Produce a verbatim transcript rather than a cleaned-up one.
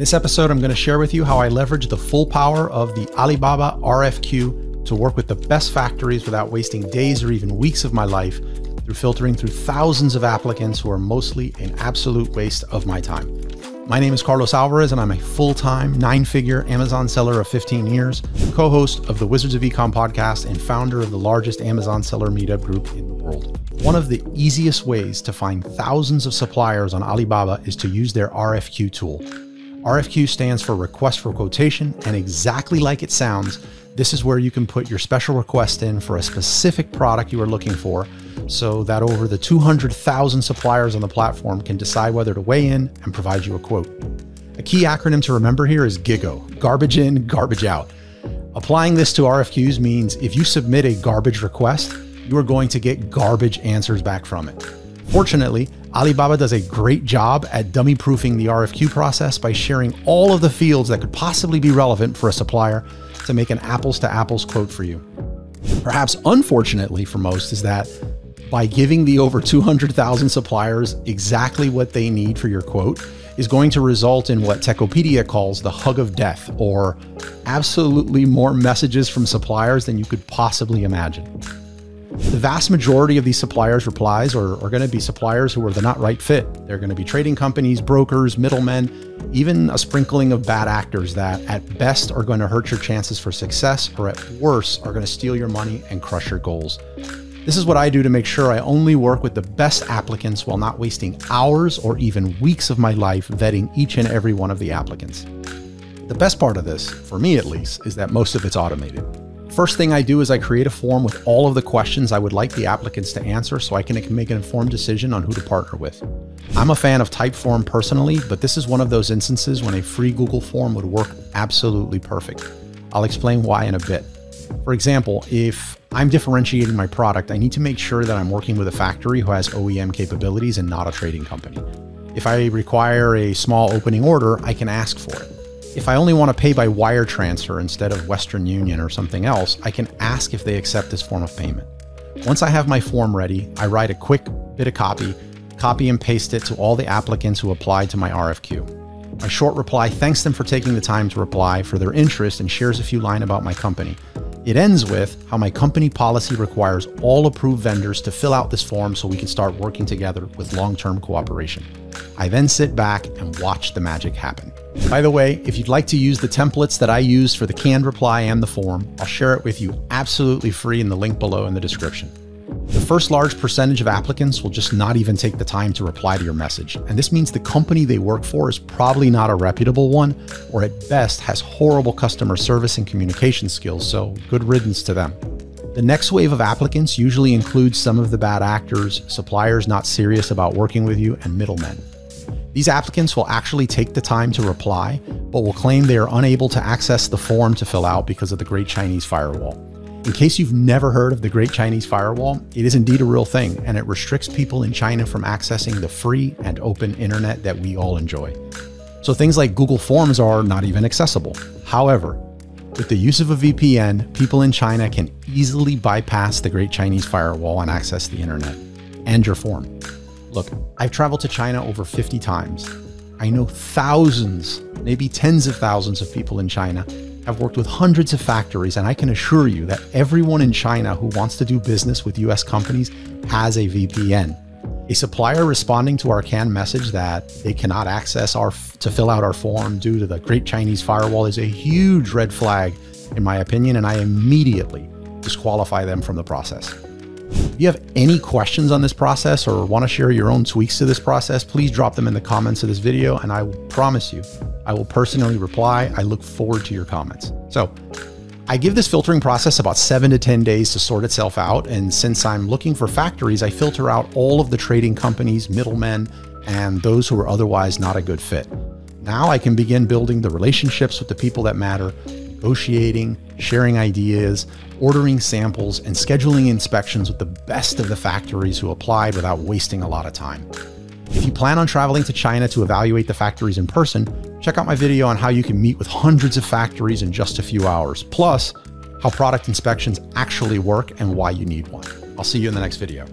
this episode, I'm going to share with you how I leverage the full power of the Alibaba R F Q to work with the best factories without wasting days or even weeks of my life through filtering through thousands of applicants who are mostly an absolute waste of my time. My name is Carlos Alvarez, and I'm a full-time, nine-figure Amazon seller of fifteen years, co-host of the Wizards of Ecom podcast, and founder of the largest Amazon seller meetup group in the world. One of the easiest ways to find thousands of suppliers on Alibaba is to use their R F Q tool. R F Q stands for Request for Quotation, and exactly like it sounds, this is where you can put your special request in for a specific product you are looking for, so that over the two hundred thousand suppliers on the platform can decide whether to weigh in and provide you a quote. A key acronym to remember here is GIGO, garbage in, garbage out. Applying this to R F Qs means if you submit a garbage request, you are going to get garbage answers back from it. Fortunately, Alibaba does a great job at dummy proofing the R F Q process by sharing all of the fields that could possibly be relevant for a supplier to make an apples to apples quote for you. Perhaps unfortunately for most is that by giving the over two hundred thousand suppliers exactly what they need for your quote is going to result in what Techopedia calls the hug of death, or absolutely more messages from suppliers than you could possibly imagine. The vast majority of these suppliers' replies are, are going to be suppliers who are the not right fit. They're going to be trading companies, brokers, middlemen, even a sprinkling of bad actors that at best are going to hurt your chances for success, or at worst are going to steal your money and crush your goals. This is what I do to make sure I only work with the best applicants while not wasting hours or even weeks of my life vetting each and every one of the applicants. The best part of this, for me at least, is that most of it's automated. First thing I do is I create a form with all of the questions I would like the applicants to answer so I can make an informed decision on who to partner with. I'm a fan of Typeform personally, but this is one of those instances when a free Google form would work absolutely perfect. I'll explain why in a bit. For example, if I'm differentiating my product, I need to make sure that I'm working with a factory who has O E M capabilities and not a trading company. If I require a small opening order, I can ask for it. If I only want to pay by wire transfer instead of Western Union or something else, I can ask if they accept this form of payment. Once I have my form ready, I write a quick bit of copy, copy and paste it to all the applicants who applied to my R F Q. My short reply thanks them for taking the time to reply, for their interest, and shares a few lines about my company. It ends with how my company policy requires all approved vendors to fill out this form so we can start working together with long-term cooperation. I then sit back and watch the magic happen. By the way, if you'd like to use the templates that I use for the canned reply and the form, I'll share it with you absolutely free in the link below in the description. The first large percentage of applicants will just not even take the time to reply to your message, and this means the company they work for is probably not a reputable one, or at best has horrible customer service and communication skills, so good riddance to them. The next wave of applicants usually includes some of the bad actors, suppliers not serious about working with you, and middlemen. These applicants will actually take the time to reply, but will claim they are unable to access the form to fill out because of the Great Chinese Firewall. In case you've never heard of the Great Chinese Firewall, it is indeed a real thing, and it restricts people in China from accessing the free and open internet that we all enjoy. So things like Google Forms are not even accessible. However, with the use of a V P N, people in China can easily bypass the Great Chinese Firewall and access the internet and your form. Look, I've traveled to China over fifty times. I know thousands, maybe tens of thousands of people in China. I've worked with hundreds of factories, and I can assure you that everyone in China who wants to do business with U S companies has a V P N. A supplier responding to our canned message that they cannot access our to fill out our form due to the Great Chinese Firewall is a huge red flag, in my opinion, and I immediately disqualify them from the process. If you have any questions on this process or want to share your own tweaks to this process, please drop them in the comments of this video, and I will promise you, I will personally reply. I look forward to your comments. So I give this filtering process about seven to ten days to sort itself out. And since I'm looking for factories, I filter out all of the trading companies, middlemen, and those who are otherwise not a good fit. Now I can begin building the relationships with the people that matter, negotiating, sharing ideas, ordering samples, and scheduling inspections with the best of the factories who applied without wasting a lot of time. If you plan on traveling to China to evaluate the factories in person, check out my video on how you can meet with hundreds of factories in just a few hours, plus how product inspections actually work and why you need one. I'll see you in the next video.